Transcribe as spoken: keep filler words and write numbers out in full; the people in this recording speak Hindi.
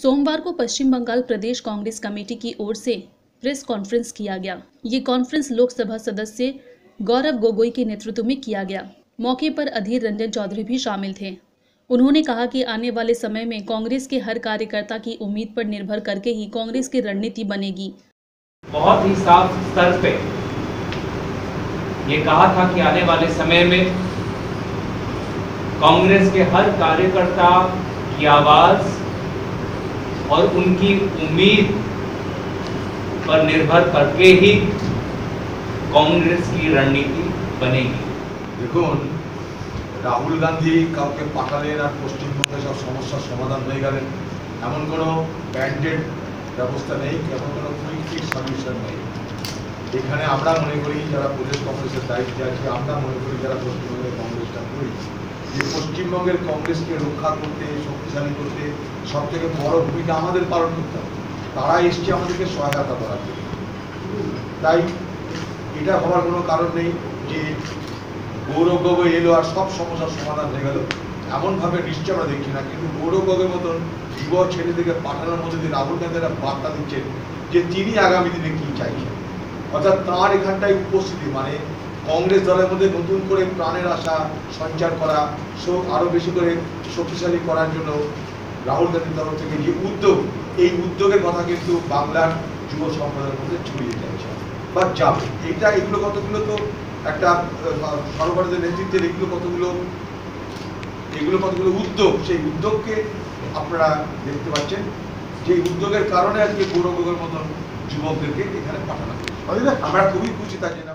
सोमवार को पश्चिम बंगाल प्रदेश कांग्रेस कमेटी की ओर से प्रेस कॉन्फ्रेंस किया गया। ये कॉन्फ्रेंस लोकसभा सदस्य गौरव गोगोई के नेतृत्व में किया गया। मौके पर अधीर रंजन चौधरी भी शामिल थे। उन्होंने कहा कि आने वाले समय में कांग्रेस के हर कार्यकर्ता की उम्मीद पर निर्भर करके ही कांग्रेस की रणनीति बनेगी। बहुत ही साफ स्तर पे ये कहा था कि आने वाले समय में कांग्रेस के हर कार्यकर्ता की आवाज और उनकी उम्मीद पर निर्भर करके ही कांग्रेस की रणनीति बनेगी। देखो রাহুল গান্ধী কাউকে পাকালেন আর পশ্চিমবঙ্গে সব সমস্যার সমাধান হয়ে গেলেন এমন কোনো ব্যান্ডেড ব্যবস্থা নেই, এমন কোনো কুইক ফিক্স সলিউশন নেই। এখানে আমরা মনে করি যারা প্রদেশ কংগ্রেসের দায়িত্বে আছে, আমরা মনে করি যারা পশ্চিমবঙ্গের কংগ্রেসটা করি যে পশ্চিমবঙ্গের কংগ্রেসকে রক্ষা করতে, শক্তিশালী করতে সব থেকে বড় ভূমিকা আমাদের পালন করতে হবে। তারা এসছে আমাদেরকে সহায়তা করার জন্য। তাই এটা হওয়ার কোনো কারণ নেই যে गौरव गोगोई एलो और सब समस्या समाधान हो गल एम भाव निश्चय हमें देखी ना, क्योंकि गौरव गोगोई मतन युवा ऐले दिखे पाठानों मध्य राहुल गांधी बार्ता दीचन आगामी दिन में क्यों चाहिए अर्थात तर एखानटाई उपस्थिति मानी कांग्रेस दल मध्य नतून कर प्राणे आशा संचार करा शोक और बस शक्तिशाली करार जो राहुल गांधी तरफ के जो उद्योग ये उद्योगे कथा क्योंकि बांगलार युव सम्प्रदायर मध्य छड़िए जाए जाता एगो कतगुलो तो একটা সর্বভারতীয় নেতৃত্বের এগুলো কতগুলো এগুলো কতগুলো উদ্যোগ, সেই উদ্যোগকে আপনারা দেখতে পাচ্ছেন যে উদ্যোগের কারণে আজকে গৌরব গোগোইয়ের মতন যুবকদেরকে এখানে পাঠানো। আমরা খুবই খুশি থাকি।